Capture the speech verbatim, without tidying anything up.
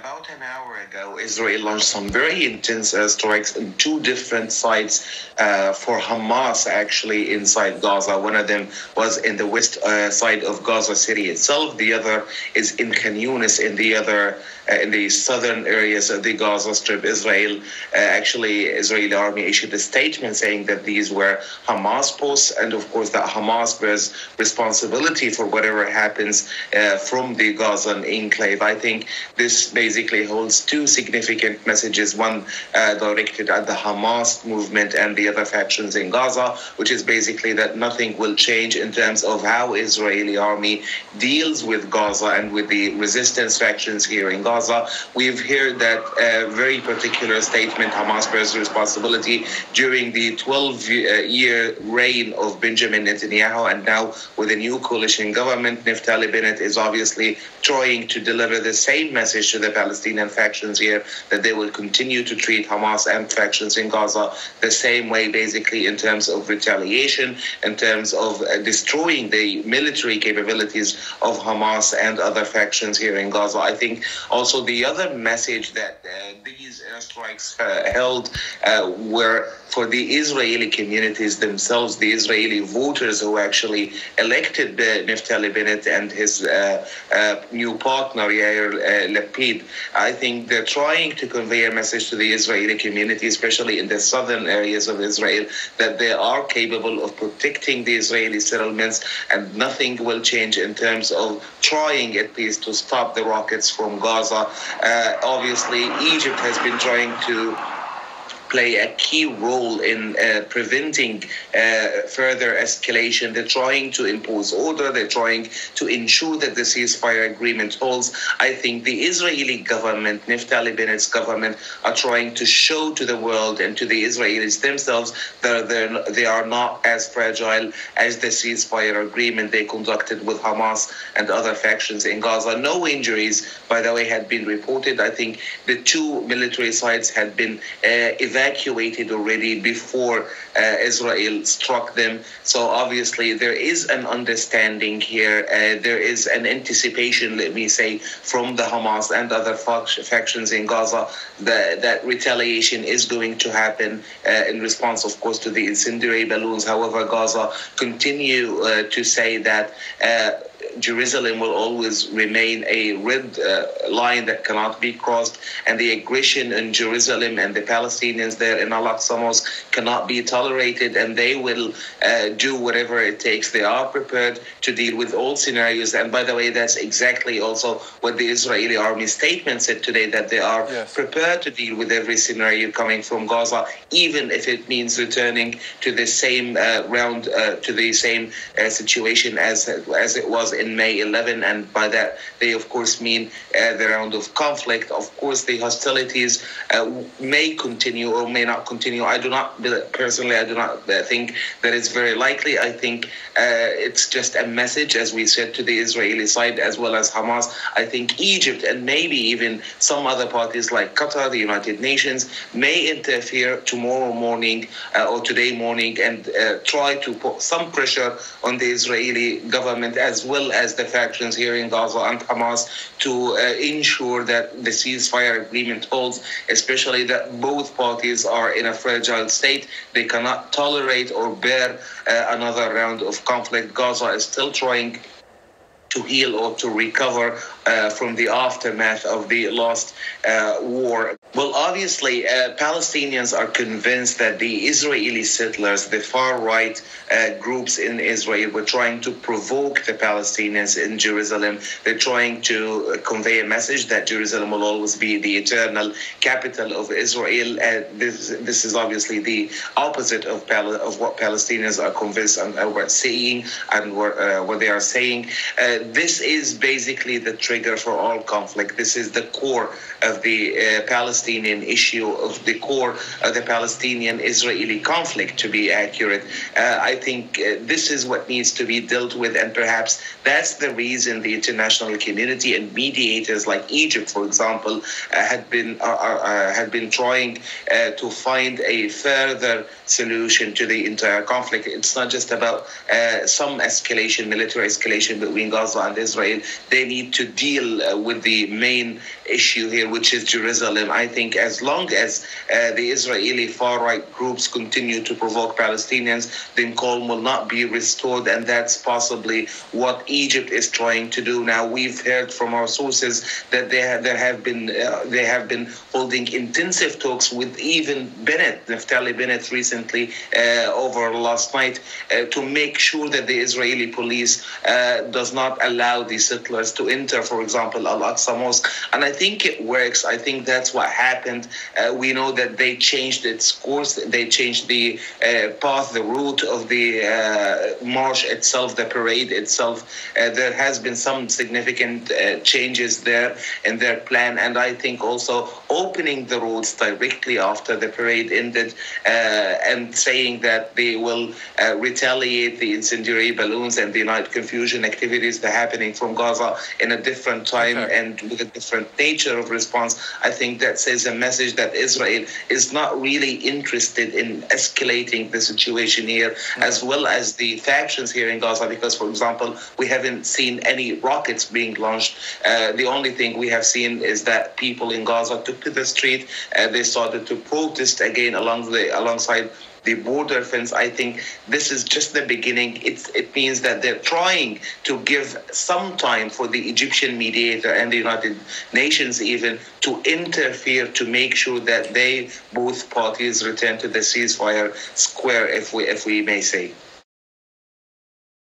About an hour ago, Israel launched some very intense airstrikes on two different sites uh, for Hamas, actually, inside Gaza. One of them was in the west uh, side of Gaza City itself. The other is in Khan Yunis, in the other uh, in the southern areas of the Gaza Strip. Israel, uh, actually, Israeli army issued a statement saying that these were Hamas posts, and of course that Hamas bears responsibility for whatever happens uh, from the Gazan enclave. I think this basically holds two significant messages, one uh, directed at the Hamas movement and the other factions in Gaza, which is basically that nothing will change in terms of how Israeli army deals with Gaza and with the resistance factions here in Gaza. We've heard that uh, very particular statement, Hamas bears responsibility, during the twelve-year reign of Benjamin Netanyahu, and now with a new coalition government, Naftali Bennett is obviously trying to deliver the same message to the Palestinian factions here, that they will continue to treat Hamas and factions in Gaza the same way, basically, in terms of retaliation, in terms of destroying the military capabilities of Hamas and other factions here in Gaza. I think also the other message that uh, these airstrikes uh, held uh, were for the Israeli communities themselves, the Israeli voters who actually elected uh, Naftali Bennett and his uh, uh, new partner, Yair uh, Lapid. I think they're trying to convey a message to the Israeli community, especially in the southern areas of Israel, that they are capable of protecting the Israeli settlements and nothing will change in terms of trying at least to stop the rockets from Gaza. Uh, obviously, Egypt has been trying to play a key role in uh, preventing uh, further escalation. They're trying to impose order. They're trying to ensure that the ceasefire agreement holds. I think the Israeli government, Naftali Bennett's government, are trying to show to the world and to the Israelis themselves that they're, they are not as fragile as the ceasefire agreement they conducted with Hamas and other factions in Gaza. No injuries, by the way, had been reported. I think the two military sites had been uh, evacuated evacuated already before uh, Israel struck them. So obviously there is an understanding here. Uh, there is an anticipation, let me say, from the Hamas and other factions in Gaza that, that retaliation is going to happen uh, in response, of course, to the incendiary balloons. However, Gaza continue uh, to say that uh, Jerusalem will always remain a red uh, line that cannot be crossed, and the aggression in Jerusalem and the Palestinians there in Al-Aqsa Mosque cannot be tolerated, and they will uh, do whatever it takes. They are prepared to deal with all scenarios, and by the way, that's exactly also what the Israeli army statement said today, that they are yes. prepared to deal with every scenario coming from Gaza, even if it means returning to the same uh, round, uh, to the same uh, situation as, as it was in May eleventh, and by that they of course mean uh, the round of conflict. Of course the hostilities uh, may continue or may not continue. I do not, personally, I do not think that it's very likely. I think uh, it's just a message, as we said, to the Israeli side as well as Hamas. I think Egypt and maybe even some other parties like Qatar, the United Nations, may interfere tomorrow morning uh, or today morning and uh, try to put some pressure on the Israeli government as well as the factions here in Gaza and Hamas to uh, ensure that the ceasefire agreement holds, especially that both parties are in a fragile state. They cannot tolerate or bear uh, another round of conflict. Gaza is still trying to heal or to recover uh, from the aftermath of the last uh, war. Well, obviously, uh, Palestinians are convinced that the Israeli settlers, the far-right uh, groups in Israel, were trying to provoke the Palestinians in Jerusalem. They're trying to convey a message that Jerusalem will always be the eternal capital of Israel. Uh, this, this is obviously the opposite of, Pal of what Palestinians are convinced and uh, what seeing and what, uh, what they are saying. Uh, This is basically the trigger for all conflict. This is the core of the uh, Palestinian issue, of the core of the Palestinian-Israeli conflict, to be accurate. Uh, I think uh, this is what needs to be dealt with, and perhaps that's the reason the international community and mediators like Egypt, for example, uh, had been uh, uh, had been trying uh, to find a further solution to the entire conflict. It's not just about uh, some escalation, military escalation between Gaza and Israel. They need to deal uh, with the main issue here, which is Jerusalem. I think as long as uh, the Israeli far-right groups continue to provoke Palestinians, then calm will not be restored, and that's possibly what Egypt is trying to do now. We've heard from our sources that they have, there have been uh, they have been holding intensive talks with even Bennett, Naftali Bennett, recently uh, over last night uh, to make sure that the Israeli police uh, does not allow these settlers to enter, for example, Al-Aqsa Mosque. And I think it works. I think that's what happened. Uh, we know that they changed its course. They changed the uh, path, the route of the uh, march itself, the parade itself. Uh, there has been some significant uh, changes there in their plan. And I think also opening the roads directly after the parade ended uh, and saying that they will uh, retaliate the incendiary balloons and the night confusion activities that are happening from Gaza in a different time okay. and with a different nature of response. I think that says a message that Israel is not really interested in escalating the situation here, mm-hmm. as well as the factions here in Gaza, because, for example, we haven't seen any rockets being launched. Uh, the only thing we have seen is that people in Gaza took to the street. Uh, they started to protest again along the alongside the border fence. I think this is just the beginning. It's, it means that they're trying to give some time for the Egyptian mediator and the United Nations even to interfere to make sure that they, both parties, return to the ceasefire square, if we, if we may say.